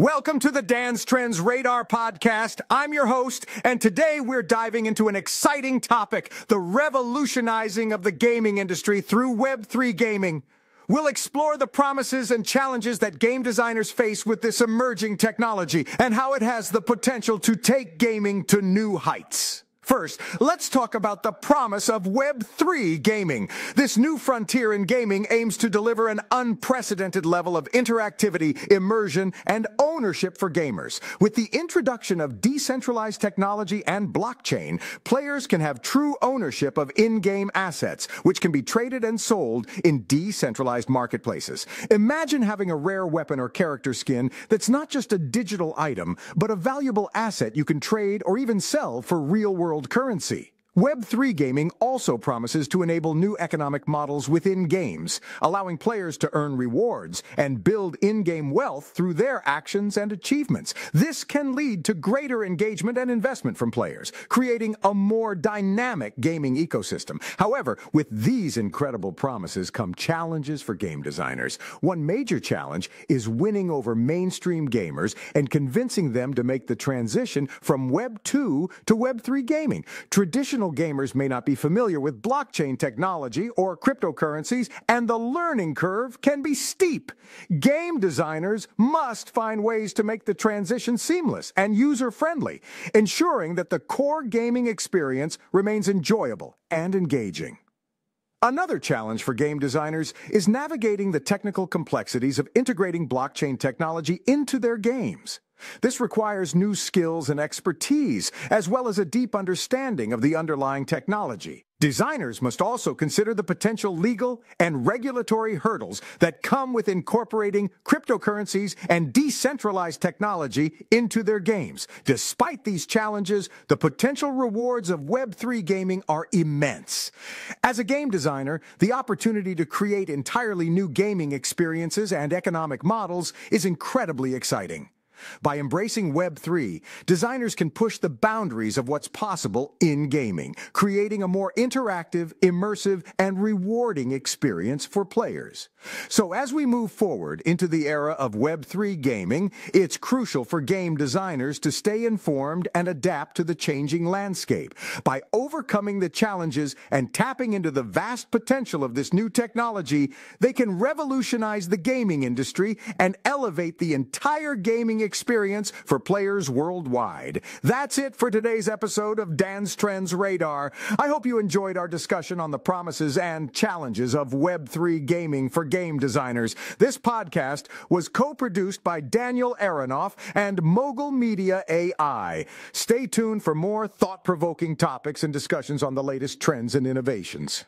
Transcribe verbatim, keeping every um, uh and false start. Welcome to the Dan's Trends Radar podcast. I'm your host, and today we're diving into an exciting topic, the revolutionizing of the gaming industry through Web three gaming. We'll explore the promises and challenges that game designers face with this emerging technology and how it has the potential to take gaming to new heights. First, let's talk about the promise of Web three gaming. This new frontier in gaming aims to deliver an unprecedented level of interactivity, immersion, and ownership for gamers. With the introduction of decentralized technology and blockchain, players can have true ownership of in-game assets, which can be traded and sold in decentralized marketplaces. Imagine having a rare weapon or character skin that's not just a digital item, but a valuable asset you can trade or even sell for real-world currency. Web three gaming also promises to enable new economic models within games, allowing players to earn rewards and build in-game wealth through their actions and achievements. This can lead to greater engagement and investment from players, creating a more dynamic gaming ecosystem. However, with these incredible promises come challenges for game designers. One major challenge is winning over mainstream gamers and convincing them to make the transition from Web two to Web three gaming. Traditional gamers may not be familiar with blockchain technology or cryptocurrencies, and the learning curve can be steep. Game designers must find ways to make the transition seamless and user-friendly, ensuring that the core gaming experience remains enjoyable and engaging. Another challenge for game designers is navigating the technical complexities of integrating blockchain technology into their games. This requires new skills and expertise, as well as a deep understanding of the underlying technology. Designers must also consider the potential legal and regulatory hurdles that come with incorporating cryptocurrencies and decentralized technology into their games. Despite these challenges, the potential rewards of Web three gaming are immense. As a game designer, the opportunity to create entirely new gaming experiences and economic models is incredibly exciting. By embracing Web three, designers can push the boundaries of what's possible in gaming, creating a more interactive, immersive, and rewarding experience for players. So as we move forward into the era of Web three gaming, it's crucial for game designers to stay informed and adapt to the changing landscape. By overcoming the challenges and tapping into the vast potential of this new technology, they can revolutionize the gaming industry and elevate the entire gaming experience experience for players worldwide. That's it for today's episode of Dan's Trends Radar. I hope you enjoyed our discussion on the promises and challenges of Web three gaming for game designers. This podcast was co-produced by Daniel Aharonoff and Mogul Media A I. Stay tuned for more thought-provoking topics and discussions on the latest trends and innovations.